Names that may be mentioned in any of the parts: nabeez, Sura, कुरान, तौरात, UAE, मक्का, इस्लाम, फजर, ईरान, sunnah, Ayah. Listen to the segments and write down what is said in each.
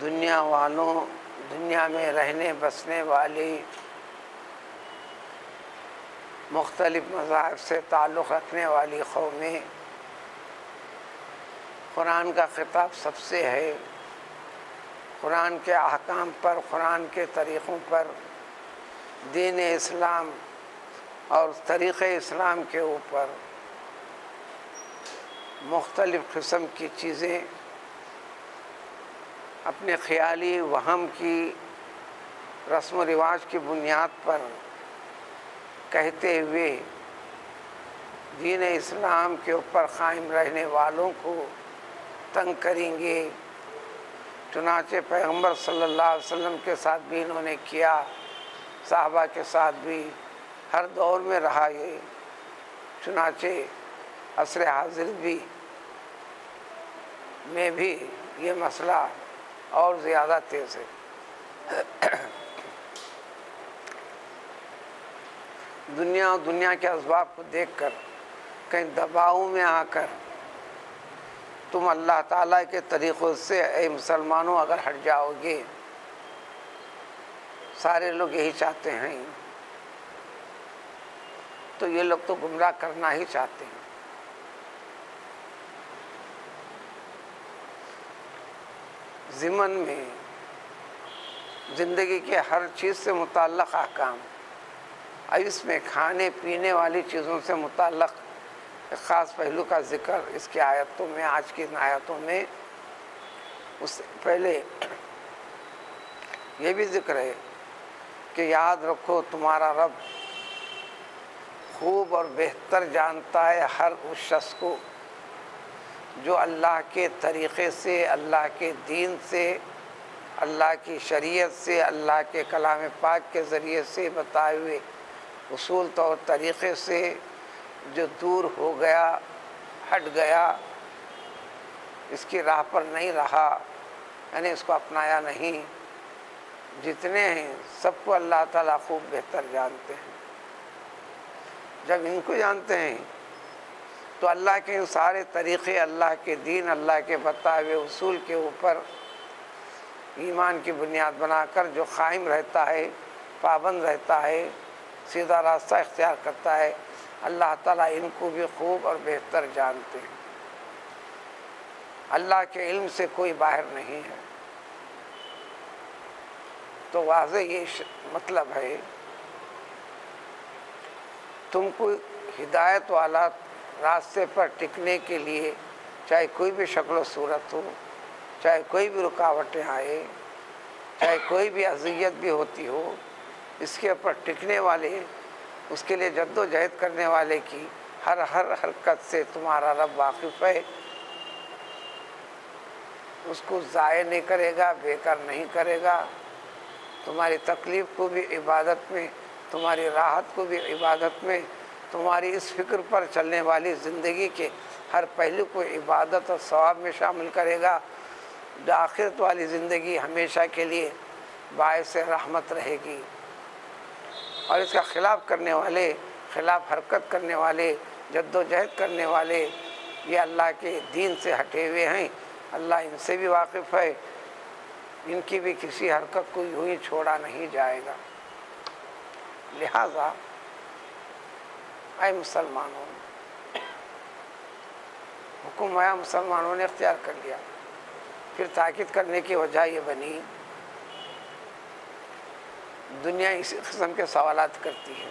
दुनिया वालों, दुनिया में रहने बसने वाली मुख्तलिफ मज़ाहब से ताल्लुक़ रखने वाली कौमें, कुरान का खिताब सबसे है। कुरान के अहकाम पर, कुरान के तरीक़ों पर, दीन इस्लाम और तरीक़े इस्लाम के ऊपर मुख्तलिफ़ किस्म की चीज़ें, अपने ख़याली वहम की रस्म रिवाज की बुनियाद पर कहते हुए दीन इस्लाम के ऊपर क़ायम रहने वालों को तंग करेंगे। चुनाचे पैगम्बर सल्लल्लाहु अलैहि वसल्लम के साथ भी इन्होंने किया, साहबा के साथ भी, हर दौर में रहा ये। चुनाचे असर हाजिर भी में भी ये मसला और ज़्यादा तेज़ है। दुनिया और दुनिया के असबाब को देखकर कहीं दबाव में आकर तुम अल्लाह ताला के तरीक़ों से ऐ मुसलमानों अगर हट जाओगे, सारे लोग यही चाहते हैं, तो ये लोग तो गुमराह करना ही चाहते हैं। ज़िमन में ज़िंदगी के हर चीज़ से मुताल्लक़ अहकाम, इसमें खाने पीने वाली चीज़ों से मुताल्लक़ ख़ास पहलू का ज़िक्र इसकी आयतों में, आज की इन आयतों में। उससे पहले ये भी ज़िक्र है कि याद रखो तुम्हारा रब खूब और बेहतर जानता है हर उस शख्स को जो अल्लाह के तरीक़े से, अल्लाह के दीन से, अल्लाह की शरीयत से, अल्लाह के कलाम पाक के ज़रिए से बताए हुए उसूल तौर तरीक़े से जो दूर हो गया, हट गया, इसकी राह पर नहीं रहा, यानी इसको अपनाया नहीं। जितने हैं सबको अल्लाह ताला खूब बेहतर जानते हैं। जब इनको जानते हैं तो अल्लाह के इन सारे तरीक़े, अल्लाह के दीन, अल्लाह के बताए हुए उसूल के ऊपर ईमान की बुनियाद बनाकर जो क़ायम रहता है, पाबंद रहता है, सीधा रास्ता इख्तियार करता है, अल्लाह ताला इनको भी खूब और बेहतर जानते हैं। अल्लाह के इल्म से कोई बाहर नहीं है। तो वाज़े ये मतलब है, तुमको हिदायत वाला रास्ते पर टिकने के लिए चाहे कोई भी शक्ल सूरत हो, चाहे कोई भी रुकावटें आए, चाहे कोई भी अज़ियत भी होती हो, इसके ऊपर टिकने वाले, उसके लिए जद्दोजहद करने वाले की हर हरकत से तुम्हारा रब वाकिफ़ है। उसको ज़ाय नहीं करेगा, बेकार नहीं करेगा। तुम्हारी तकलीफ़ को भी इबादत में, तुम्हारी राहत को भी इबादत में, तुम्हारी इस फिक्र पर चलने वाली ज़िंदगी के हर पहलू को इबादत और सवाब में शामिल करेगा। जो आखिरत वाली ज़िंदगी हमेशा के लिए बायस रहमत रहेगी। और इसका ख़िलाफ़ करने वाले, ख़िलाफ़ हरकत करने वाले, जद्दोजहद करने वाले ये अल्लाह के दीन से हटे हुए हैं। अल्लाह इनसे भी वाकिफ़ है, इनकी भी किसी हरकत को यूँ ही छोड़ा नहीं जाएगा। लिहाजा आए मुसलमानों, हुक्म आया, मुसलमानों ने इख्तियार कर लिया। फिर ताक़ीद करने की वजह ये बनी, दुनिया इस किस्म के सवालात करती है।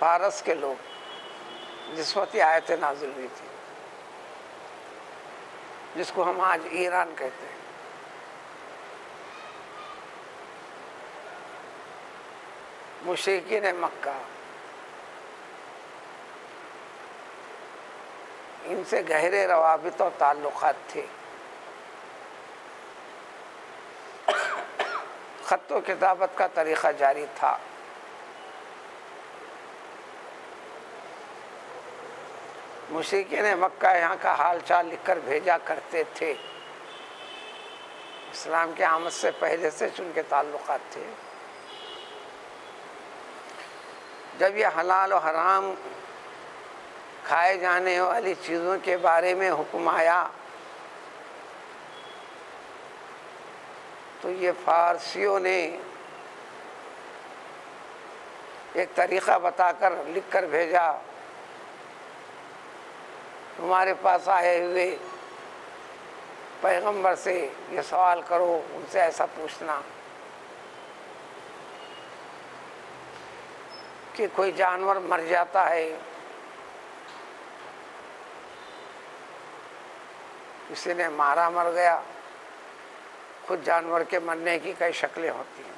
फारस के लोग, जिस वक्त आयत नाजिल हुई थी, जिसको हम आज ईरान कहते हैं, मुशरिकीन मक्का, इनसे गहरे रवाबित और ताल्लुक़ात थे। ख़त व किताबत का तरीक़ा जारी था। मुशरिकीन मक्का यहाँ का हाल चाल लिख कर भेजा करते थे। इस्लाम के आमद से पहले से उनके ताल्लुक़ात थे। जब ये हलाल और हराम खाए जाने वाली चीज़ों के बारे में हुक्म आया, तो ये फारसियों ने एक तरीक़ा बताकर लिख कर भेजा, तुम्हारे पास आए हुए पैगंबर से ये सवाल करो, उनसे ऐसा पूछना कि कोई जानवर मर जाता है, किसी ने मारा मर गया, खुद जानवर के मरने की कई शक्लें होती हैं,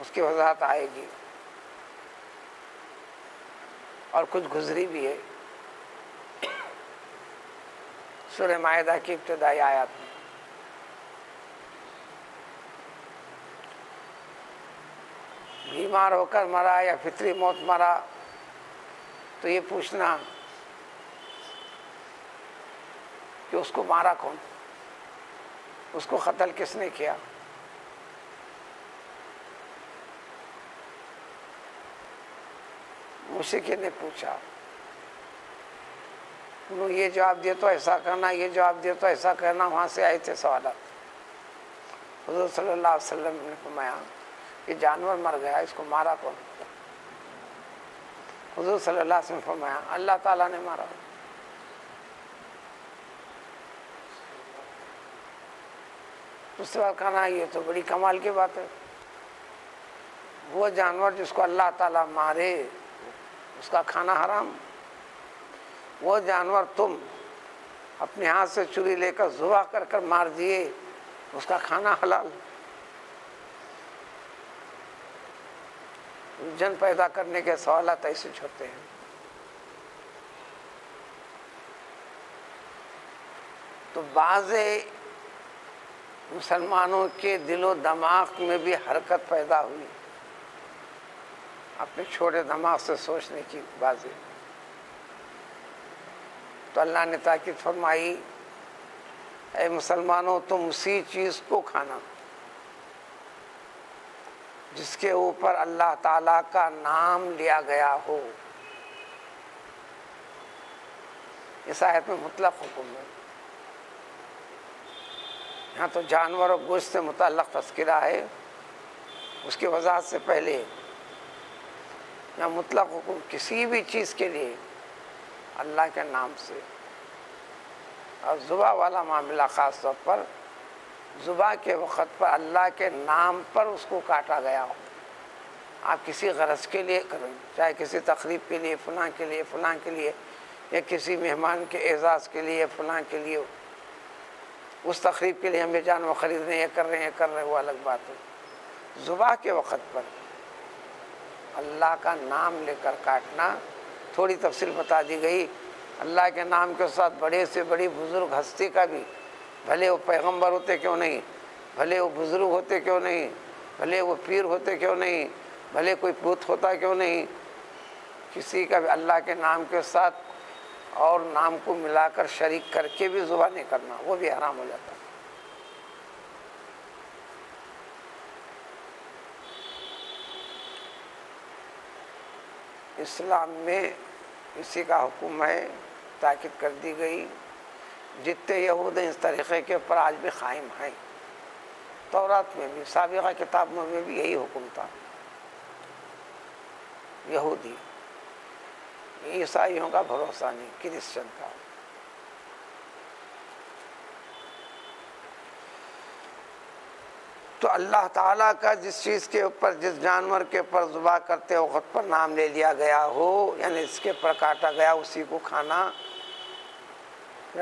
उसकी वजाहत आएगी और कुछ गुजरी भी है सूरह मायदा की इब्तिदाई आयत में। बीमार होकर मरा या फितरी मौत मरा तो ये पूछना कि उसको मारा कौन, उसको कत्ल किसने किया। मुश्किल ने पूछा, उन्होंने ये जवाब दिया तो ऐसा करना, ये जवाब दिया तो ऐसा करना, वहाँ से आए थे सवाल। हुज़ूर सल्लल्लाहु अलैहि वसल्लम ने फरमाया कि जानवर मर गया, इसको मारा कौन। हुज़ूर सल्लल्लाहु अलैहि वसल्लम ने फरमाया अल्लाह ताला ने मारा। उसके बाद कहना ये तो बड़ी कमाल की बात है, वो जानवर जिसको अल्लाह ताला मारे उसका खाना हराम। वो जानवर तुम अपने हाथ से छुरी लेकर जुबा कर कर मार दिए, उसका खाना हलाल। जन पैदा करने के सवालात ऐसे होते हैं। तो बाज़े मुसलमानों के दिलो दिमाग में भी हरकत पैदा हुई अपने छोटे दिमाग से सोचने की बाज़े। तो अल्लाह ने ताकीद फरमाई, ऐ मुसलमानों तुम उसी चीज़ को खाना जिसके ऊपर अल्लाह ताला का नाम लिया गया हो। इस आयत में मुतलक हुक्म है, यहाँ तो जानवर और गोश्त से मुतल्लक़ तज़किरा है, उसकी वजाहत से पहले यहाँ मुतलक हुक्म किसी भी चीज़ के लिए अल्लाह के नाम से। और ज़ुबा वाला मामला ख़ास तौर पर ज़ुबा के वक़्त पर अल्लाह के नाम पर उसको काटा गया हो। आप किसी गरज के लिए करें, चाहे किसी तकरीब के लिए, फ़लाँ के लिए, फ़लाँ के लिए, या किसी मेहमान के एजाज़ के लिए, फ़लाँ के लिए, उस तकरीब के लिए हमें जानवर ख़रीदने या कर रहे हैं वो अलग बात है। ज़ुबा के वक़्त पर अल्लाह का नाम लेकर काटना, थोड़ी तफसील बता दी गई। अल्लाह के नाम के साथ बड़े से बड़ी बुज़ुर्ग हस्ती का भी, भले वो पैगंबर होते क्यों नहीं, भले वो बुज़ुर्ग होते क्यों नहीं, भले वो पीर होते क्यों नहीं, भले कोई पूत होता क्यों नहीं, किसी का भी अल्लाह के नाम के साथ और नाम को मिलाकर शरीक करके भी ज़ुबा नहीं करना, वो भी हराम हो जाता। इस्लाम में इसी का हुक्म है, ताकीद कर दी गई। जितने यहूद इस तरीक़े के ऊपर आज भी कायम हैं, तौरात में भी, साबिक़ा किताबों में भी यही हुक्म था। यहूदी, ईसाइयों का भरोसा नहीं, क्रिश्चन का। तो अल्लाह ताला का जिस चीज़ के ऊपर, जिस जानवर के ऊपर ज़ुबा करते वक़्त पर नाम ले लिया गया हो, यानी इसके पर काटा गया, उसी को खाना।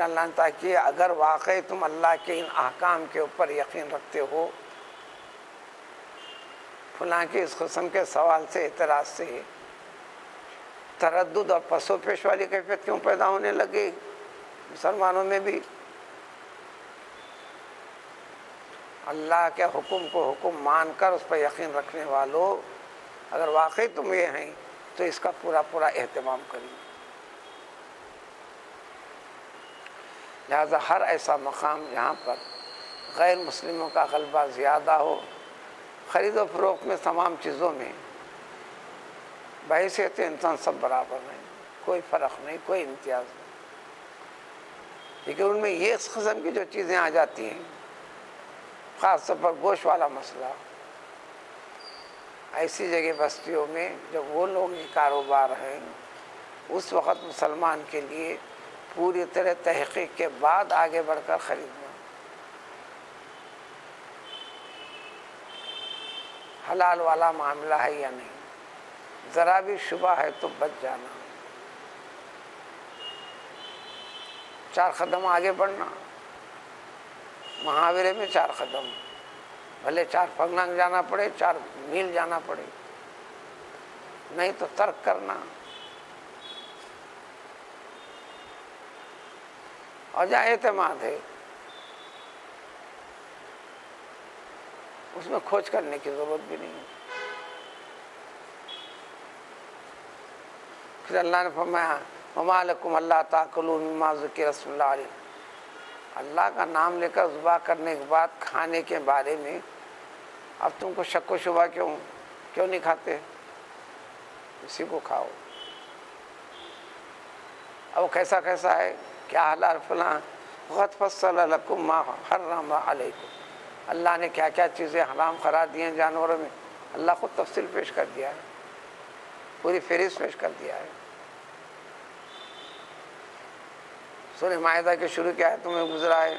अल्लाह ताकि अगर वाकई तुम अल्लाह के इन अहकाम के ऊपर यकीन रखते हो, फलां के इस किस्म के सवाल से, एतराज़ से तरद्दुद और पसो पेश वाली कैफियत क्यों पैदा होने लगी मुसलमानों में भी। अल्लाह के हुक्म को हुक्म मानकर उस पर यकीन रखने वालों, अगर वाकई तुम ये हैं तो इसका पूरा पूरा एहतमाम करिए। लिहाजा हर ऐसा मकाम यहाँ पर गैर मुस्लिमों का गलबा ज़्यादा हो, ख़रीद व फरोख्त में, तमाम चीज़ों में बहैसियत इंसान सब बराबर हैं। कोई फ़र्क नहीं, कोई इम्तियाज़ नहीं। लेकिन उनमें ये इस किस्म की जो चीज़ें आ जाती हैं, ख़ास तौर पर गोश्त वाला मसला, ऐसी जगह बस्तियों में जब वो लोग ये कारोबार हैं, उस वक़्त मुसलमान के लिए पूरी तरह तहक़ीक़ के बाद आगे बढ़कर ख़रीदना। हलाल वाला मामला है या नहीं, ज़रा भी शुबा है तो बच जाना, चार कदम आगे बढ़ना। महावरे में चार कदम, भले चार फगलंग जाना पड़े, 4 मील जाना पड़े, नहीं तो तर्क करना। और जहाँ एतमाद है उसमें खोज करने की ज़रूरत भी नहीं है। फिर अल्लाह ने फरमाया ममालकुम अल्लाह ताकुलून मिम्मा ज़ुकिर रसूलुल्लाह अलैहि, अल्लाह का नाम लेकर ज़ुबान करने के बाद खाने के बारे में अब तुमको शक व शुबा क्यों नहीं खाते? इसी को खाओ। अब कैसा कैसा है, क्या हलाल फलां क़द फ़स्सल लकुम मा हर्रम अलैकुम, अल्लाह ने क्या क्या चीज़ें हराम करार दी हैं जानवरों में, अल्लाह ख़ुद तफसील पेश कर दिया है, पूरी फहरिस्त पेश कर दिया है। सूरह माइदा के शुरू की आयतों में गुजरा है,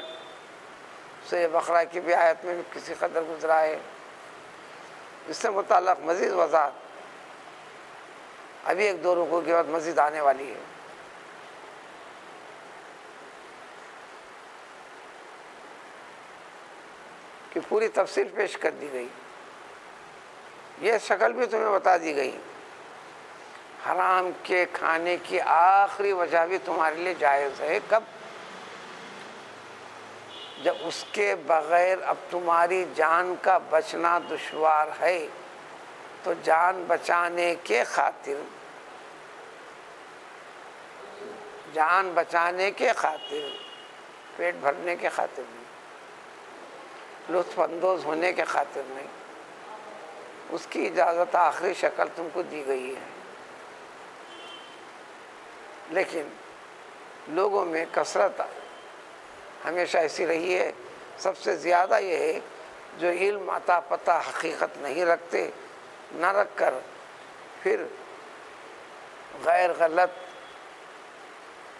सूरह बकरा की भी आयत में भी किसी कदर गुजरा है। इससे मुताल्लिक़ मज़ीद वज़ाहत अभी 1-2 रुकू के बाद मज़ीद आने वाली है। कि पूरी तफसील पेश कर दी गई, यह शक्ल भी तुम्हें बता दी गई, हराम के खाने की आखिरी वजह भी तुम्हारे लिए जायज़ है। कब? जब उसके बग़ैर अब तुम्हारी जान का बचना दुश्वार है, तो जान बचाने के खातिर पेट भरने के खातिर नहीं, लुत्फ़अंदोज़ होने के खातिर नहीं, उसकी इजाज़त आखिरी शक्ल तुमको दी गई है। लेकिन लोगों में कसरत हमेशा ऐसी रही है, सबसे ज़्यादा ये है जो इल्म अता पता हकीकत नहीं रखते, ना रख कर फिर गैर गलत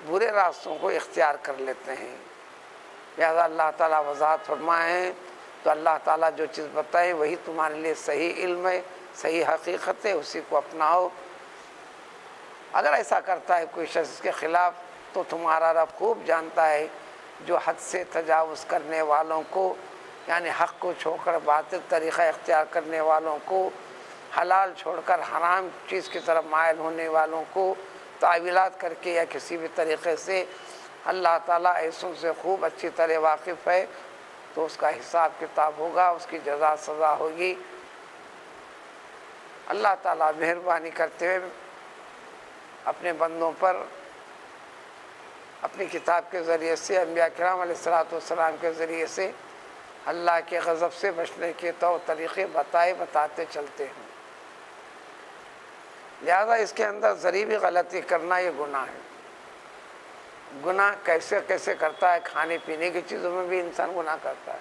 बुरे रास्तों को इख्तियार कर लेते हैं। लिहाजा अल्लाह ताला वजाहत फरमाएँ तो अल्लाह ताला जो चीज़ बताए वही तुम्हारे लिए सही इल्म है, सही हकीकत है, उसी को अपनाओ। अगर ऐसा करता है कोई शख्स के ख़िलाफ़, तो तुम्हारा रब खूब जानता है जो हद से तजावुज़ करने वालों को, यानी हक़ को छोड़कर बातिल तरीक़ा इख्तियार करने वालों को, हलाल छोड़कर हराम चीज़ की तरफ मायल होने वालों को तावीलात करके या किसी भी तरीक़े से, अल्लाह ताला ऐसों से खूब अच्छी तरह वाकिफ़ है। तो उसका हिसाब किताब होगा, उसकी जज़ा सज़ा होगी। अल्लाह ताला मेहरबानी करते हुए अपने बंदों पर अपनी किताब के ज़रिए से, अम्बिया किराम अलैहिस्सलाम के ज़रिए से अल्लाह के गज़ब से बचने के तौर तरीक़े बताते चलते हैं। लिहाजा इसके अंदर ज़री भी गलती करना ये गुनाह है। गुनाह कैसे कैसे करता है, खाने पीने की चीज़ों में भी इंसान गुनाह करता है,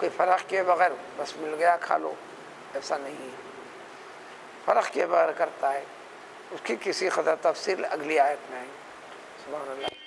कोई फ़र्क किए बग़ैर बस मिल गया खा लो, ऐसा नहीं है, फ़र्क़ के बगैर करता है। उसकी किसी क़दर तफसील अगली आयत में आएगी। सुभान अल्लाह।